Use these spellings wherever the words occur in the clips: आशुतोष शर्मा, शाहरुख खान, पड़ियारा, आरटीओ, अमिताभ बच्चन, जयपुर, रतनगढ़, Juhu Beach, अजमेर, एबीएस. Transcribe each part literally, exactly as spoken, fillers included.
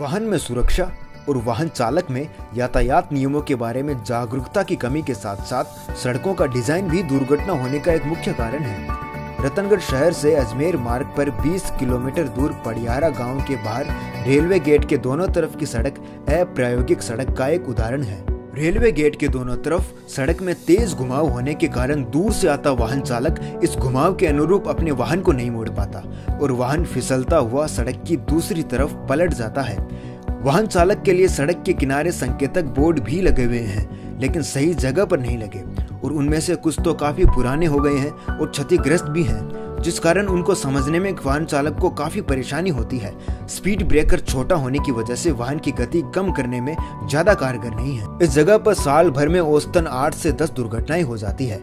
वाहन में सुरक्षा और वाहन चालक में यातायात नियमों के बारे में जागरूकता की कमी के साथ साथ सड़कों का डिजाइन भी दुर्घटना होने का एक मुख्य कारण है। रतनगढ़ शहर से अजमेर मार्ग पर बीस किलोमीटर दूर पड़ियारा गांव के बाहर रेलवे गेट के दोनों तरफ की सड़क अप्रायोगिक सड़क का एक उदाहरण है। रेलवे गेट के दोनों तरफ सड़क में तेज घुमाव होने के कारण दूर से आता वाहन चालक इस घुमाव के अनुरूप अपने वाहन को नहीं मोड़ पाता और वाहन फिसलता हुआ सड़क की दूसरी तरफ पलट जाता है। वाहन चालक के लिए सड़क के किनारे संकेतक बोर्ड भी लगे हुए हैं, लेकिन सही जगह पर नहीं लगे और उनमें से कुछ तो काफी पुराने हो गए हैं और क्षतिग्रस्त भी हैं, जिस कारण उनको समझने में वाहन चालक को काफी परेशानी होती है। स्पीड ब्रेकर छोटा होने की वजह से वाहन की गति कम करने में ज्यादा कारगर नहीं है। इस जगह पर साल भर में औसतन आठ से दस दुर्घटनाएं हो जाती है।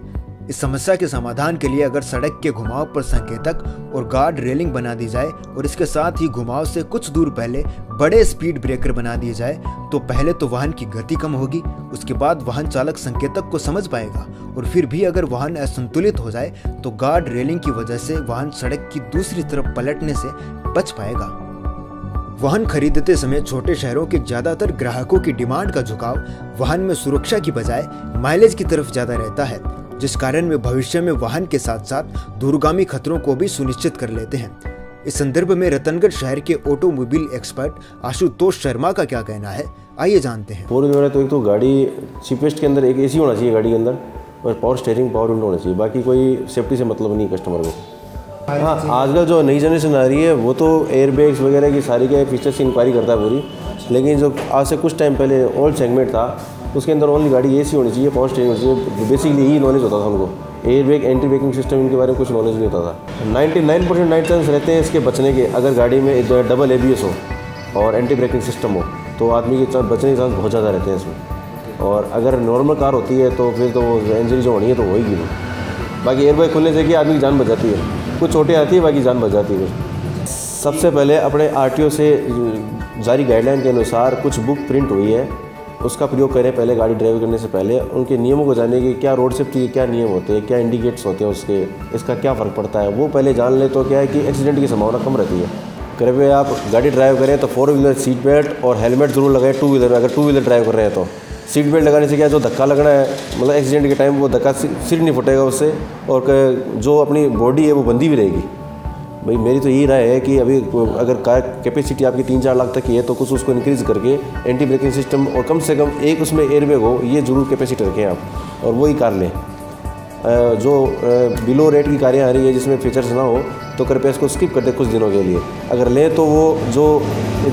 इस समस्या के समाधान के लिए अगर सड़क के घुमाव पर संकेतक और गार्ड रेलिंग बना दी जाए और इसके साथ ही घुमाव से कुछ दूर पहले बड़े स्पीड ब्रेकर बना दिए जाए तो पहले तो वाहन की गति कम होगी, उसके बाद वाहन चालक संकेतक को समझ पाएगा और फिर भी अगर वाहन असंतुलित हो जाए तो गार्ड रेलिंग की वजह से वाहन सड़क की दूसरी तरफ पलटने से बच पाएगा। वाहन खरीदते समय छोटे शहरों के ज्यादातर ग्राहकों की डिमांड का झुकाव वाहन में सुरक्षा की बजाय माइलेज की तरफ ज्यादा रहता है, जिस कारण वे भविष्य में वाहन के साथ साथ दूरगामी खतरों को भी सुनिश्चित कर लेते हैं। इस संदर्भ में रतनगढ़ शहर के ऑटोमोबाइल एक्सपर्ट आशुतोष शर्मा का क्या कहना है, आइए जानते हैं। फोर व्हीलर है तो एक तो गाड़ी चीपेस्ट के अंदर एक एसी होना चाहिए गाड़ी के अंदर और पावर स्टेयरिंग पावर विंडो होना चाहिए, बाकी कोई सेफ्टी से मतलब नहीं कस्टमर को। हाँ, आजकल जो नई जनरेशन आ रही है वो तो एयरबैग्स वगैरह की सारी के फीचर से इंक्वायरी करता है पूरी, लेकिन जो आज से कुछ टाइम पहले ओल्ड सेगमेंट था उसके अंदर ओनली गाड़ी एसी होनी चाहिए, पावर स्टेयरिंग होनी चाहिए। बेसिकली यही नॉलेज होता था उनको, air brake anti braking system इनके बारे में कुछ नॉलेज नहीं होता था। निन्यानवे परसेंट नाइट चांस रहते हैं इसके बचने के, अगर गाड़ी में एक डबल एबीएस हो और एंटी ब्रेकिंग सिस्टम हो तो आदमी के बचने के चांस बहुत ज़्यादा रहते हैं इसमें। और अगर नॉर्मल कार होती है तो फिर तो इंजरी जो होनी है तो होगी नहीं, बाकी एयर ब्रेक खुलने से कि आदमी की जान बच जाती है, कुछ चोटें आती है बाकी जान बच जाती है। सबसे पहले अपने आरटीओ से जारी गाइडलाइन के अनुसार कुछ बुक प्रिंट हुई है, उसका प्रयोग करें पहले गाड़ी ड्राइव करने से पहले। उनके नियमों को जाने कि क्या रोड सेफ्टी के क्या नियम होते हैं, क्या इंडिकेट्स होते हैं उसके, इसका क्या फ़र्क पड़ता है, वो पहले जान ले तो क्या है कि एक्सीडेंट की संभावना कम रहती है। कृपया आप गाड़ी ड्राइव करें तो फोर व्हीलर सीट बेल्ट और हेलमेट ज़रूर लगाएं। टू व्हीलर अगर टू व्हीलर ड्राइव कर रहे हैं तो सीट बेल्ट लगाने से क्या जो धक्का लगना है मतलब एक्सीडेंट के टाइम वो धक्का सिर नहीं फटेगा उससे और जो अपनी बॉडी है वो बंधी भी रहेगी। भाई मेरी तो यही राय है कि अभी अगर कार कैपेसिटी आपकी तीन चार लाख तक की है तो कुछ उसको इंक्रीज़ करके एंटी ब्रेकिंग सिस्टम और कम से कम एक उसमें एयरबैग हो ये जरूर कैपेसिटी रखें आप और वही कार लें। जो बिलो रेट की कारें आ रही है जिसमें फीचर्स ना हो तो कृपया इसको स्किप कर दें कुछ दिनों के लिए। अगर लें तो वो जो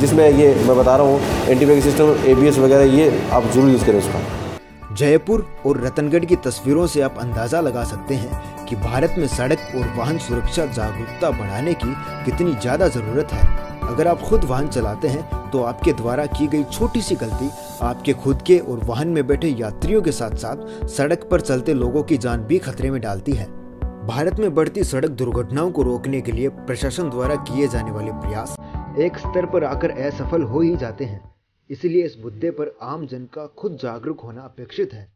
जिसमें ये मैं बता रहा हूँ anti braking system A B S वगैरह ये आप जरूर यूज़ करें उसका। जयपुर और रतनगढ़ की तस्वीरों से आप अंदाज़ा लगा सकते हैं कि भारत में सड़क और वाहन सुरक्षा जागरूकता बढ़ाने की कितनी ज़्यादा ज़रूरत है। अगर आप खुद वाहन चलाते हैं तो आपके द्वारा की गई छोटी सी गलती आपके खुद के और वाहन में बैठे यात्रियों के साथ साथ सड़क पर चलते लोगों की जान भी खतरे में डालती है। भारत में बढ़ती सड़क दुर्घटनाओं को रोकने के लिए प्रशासन द्वारा किए जाने वाले प्रयास एक स्तर पर आकर असफल हो ही जाते हैं, इसलिए इस मुद्दे पर आम जन का खुद जागरूक होना अपेक्षित है।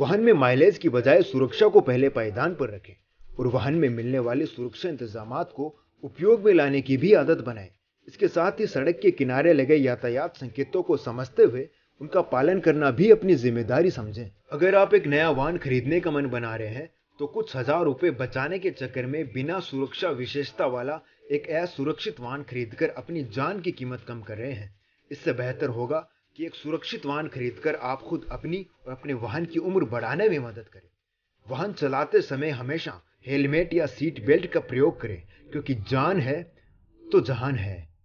वाहन में माइलेज की बजाय सुरक्षा को पहले पायदान पर रखें और वाहन में मिलने वाले सुरक्षा इंतजामात को उपयोग में लाने की भी आदत बनाएं। इसके साथ ही सड़क के किनारे लगे यातायात संकेतों को समझते हुए उनका पालन करना भी अपनी जिम्मेदारी समझें। अगर आप एक नया वाहन खरीदने का मन बना रहे हैं तो कुछ हजार रुपए बचाने के चक्कर में बिना सुरक्षा विशेषता वाला एक असुरक्षित वाहन खरीदकर अपनी जान की कीमत कम कर रहे हैं। इससे बेहतर होगा कि एक सुरक्षित वाहन खरीदकर आप खुद अपनी और अपने वाहन की उम्र बढ़ाने में मदद करें। वाहन चलाते समय हमेशा हेलमेट या सीट बेल्ट का प्रयोग करें, क्योंकि जान है तो जहान है।